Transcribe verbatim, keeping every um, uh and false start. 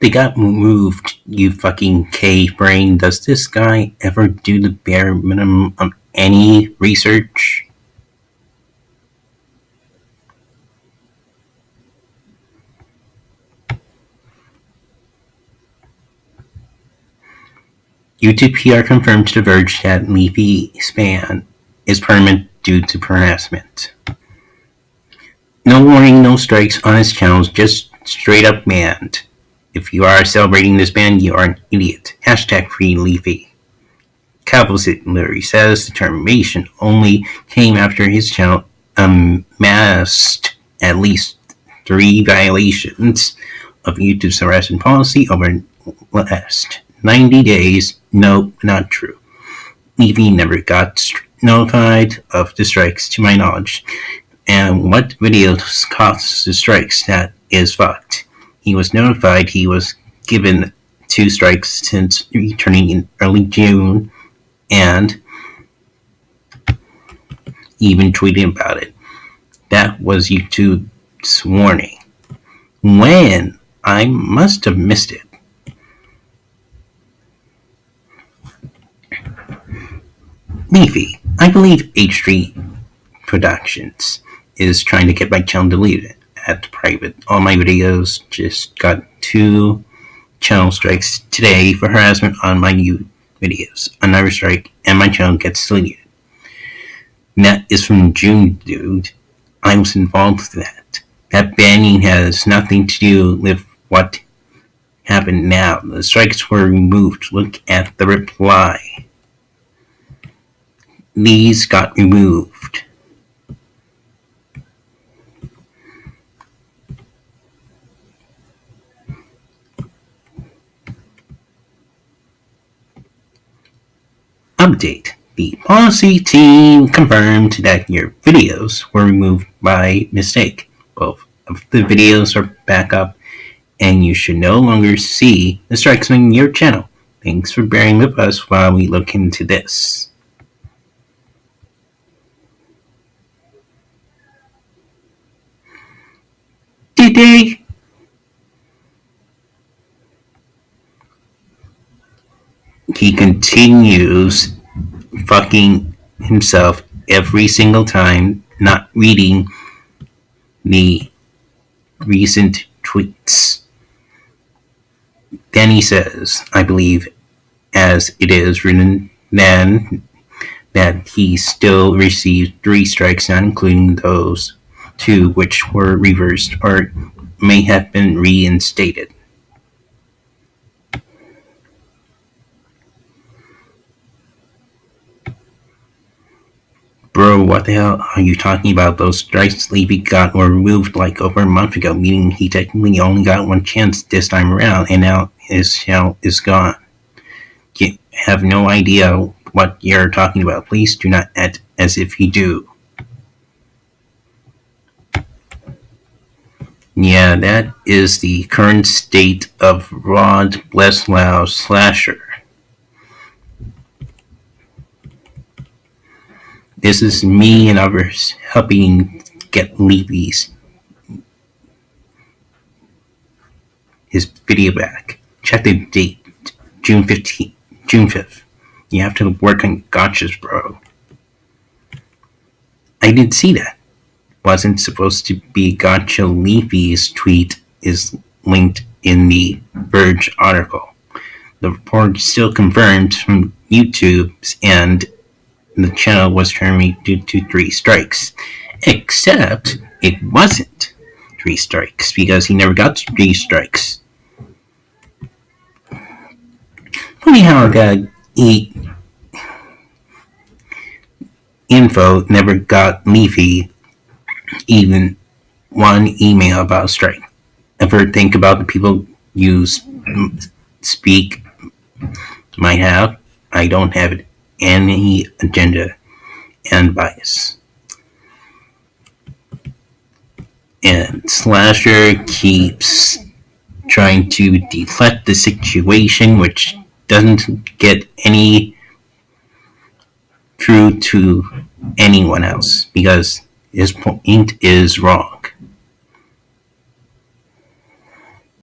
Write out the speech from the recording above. They got moved, you fucking K-brain. Does this guy ever do the bare minimum of any research? YouTube P R confirmed to The Verge that Leafy ban is permanent due to harassment. No warning, no strikes on his channels, just straight up banned. If you are celebrating this ban, you are an idiot. Hashtag free Leafy. Kavos literally says the termination only came after his channel amassed at least three violations of YouTube's harassment policy over the last ninety days. Nope, not true. Leafy never got notified of the strikes, to my knowledge. And what videos caused the strikes? That is fucked. He was notified he was given two strikes since returning in early June, and even tweeted about it. That was YouTube's warning. When? I must have missed it. Leafy, I believe H three Productions is trying to get my channel deleted at private. All my videos just got two channel strikes today for harassment on my new videos. Another strike and my channel gets deleted. And that is from June, dude. I was involved in that. That banning has nothing to do with what happened now. The strikes were removed. Look at the reply. These got removed. Update. The policy team confirmed that your videos were removed by mistake. Both of the videos are back up and you should no longer see the strikes on your channel. Thanks for bearing with us while we look into this. Today, he continues fucking himself every single time, not reading the recent tweets. Then he says, I believe as it is written then, that he still received three strikes, not including those two which were reversed or may have been reinstated. Bro, what the hell are you talking about? Those strikes Leafy got were removed like over a month ago, meaning he technically only got one chance this time around, and now his channel is gone. You have no idea what you're talking about. Please do not act as if you do. Yeah, that is the current state of Rod Breslau Slasher. This is me and others helping get Leafy's his video back. Check the date, June fifteenth, June fifth. You have to work on gotchas, bro. I didn't see that. Wasn't supposed to be gotcha. Leafy's tweet is linked in the Verge article. The report still confirmed from YouTube's end the channel was terminated due to three strikes. Except it wasn't three strikes because he never got three strikes. Funny how that he info never got Leafy even one email about a strike. Ever think about the people you speak might have? I don't have any agenda and bias. And Slasher keeps trying to deflect the situation, which doesn't get any through to anyone else because his point is wrong.